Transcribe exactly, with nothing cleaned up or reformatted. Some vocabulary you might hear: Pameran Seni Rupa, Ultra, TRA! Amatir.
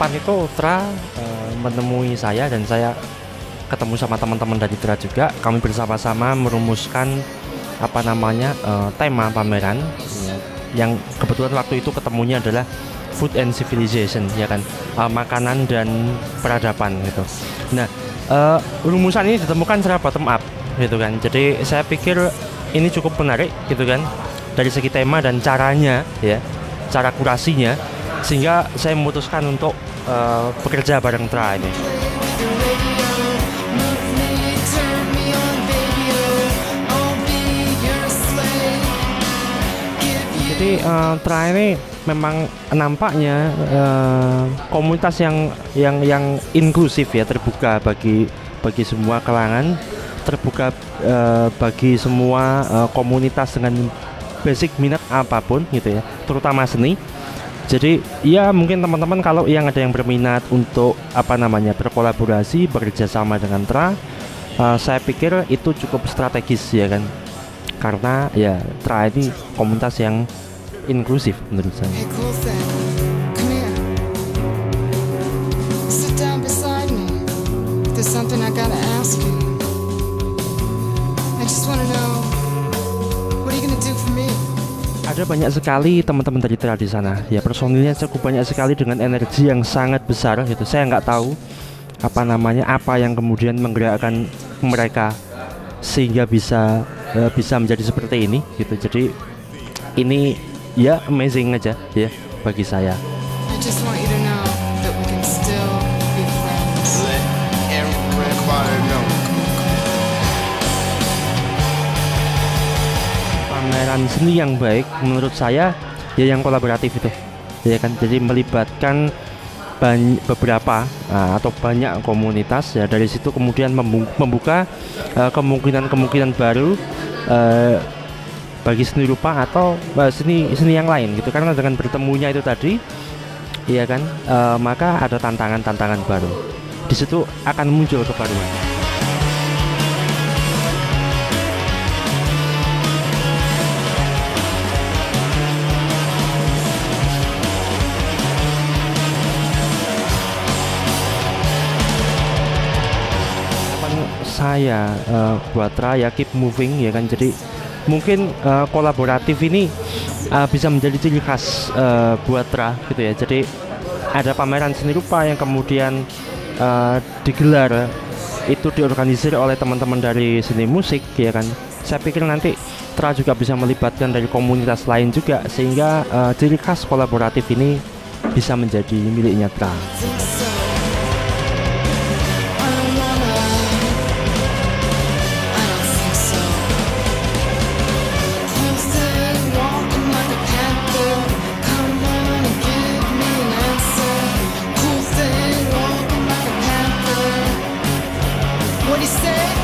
kapan itu Ultra e, menemui saya dan saya ketemu sama teman-teman dari T R A juga. Kami bersama-sama merumuskan apa namanya e, tema pameran ya. Yang kebetulan waktu itu ketemunya adalah food and civilization, ya kan, e, makanan dan peradaban gitu. Nah, e, rumusan ini ditemukan secara bottom up gitu kan. Jadi saya pikir ini cukup menarik gitu kan, dari segi tema dan caranya ya, cara kurasinya, sehingga saya memutuskan untuk uh, bekerja bareng T R A ini. Jadi uh, T R A ini memang nampaknya uh, komunitas yang yang yang inklusif ya, terbuka bagi bagi semua kalangan, terbuka uh, bagi semua uh, komunitas dengan basic minat apapun gitu ya, terutama seni. Jadi ya mungkin teman-teman kalau yang ada yang berminat untuk apa namanya berkolaborasi, bekerja sama dengan T R A, uh, saya pikir itu cukup strategis ya kan, karena ya T R A ini komunitas yang inklusif menurut saya. Ada banyak sekali teman-teman dari T R A di sana. Ya, personilnya cukup banyak sekali dengan energi yang sangat besar gitu. Saya nggak tahu apa namanya apa yang kemudian menggerakkan mereka sehingga bisa uh, bisa menjadi seperti ini gitu. Jadi ini ya amazing aja ya bagi saya. Pameran seni yang baik menurut saya ya yang kolaboratif itu ya kan, jadi melibatkan banyak, beberapa uh, atau banyak komunitas ya, dari situ kemudian membuka kemungkinan-kemungkinan uh, baru uh, bagi seni rupa atau uh, seni seni yang lain gitu, karena dengan bertemunya itu tadi ya kan uh, maka ada tantangan-tantangan baru, di situ akan muncul kebaruan. Saya uh, buat T R A ya keep moving ya kan, jadi mungkin uh, kolaboratif ini uh, bisa menjadi ciri khas uh, buat T R A gitu ya. Jadi ada pameran seni rupa yang kemudian uh, digelar itu diorganisir oleh teman-teman dari seni musik ya kan. Saya pikir nanti T R A juga bisa melibatkan dari komunitas lain juga, sehingga uh, ciri khas kolaboratif ini bisa menjadi miliknya T R A. What he said.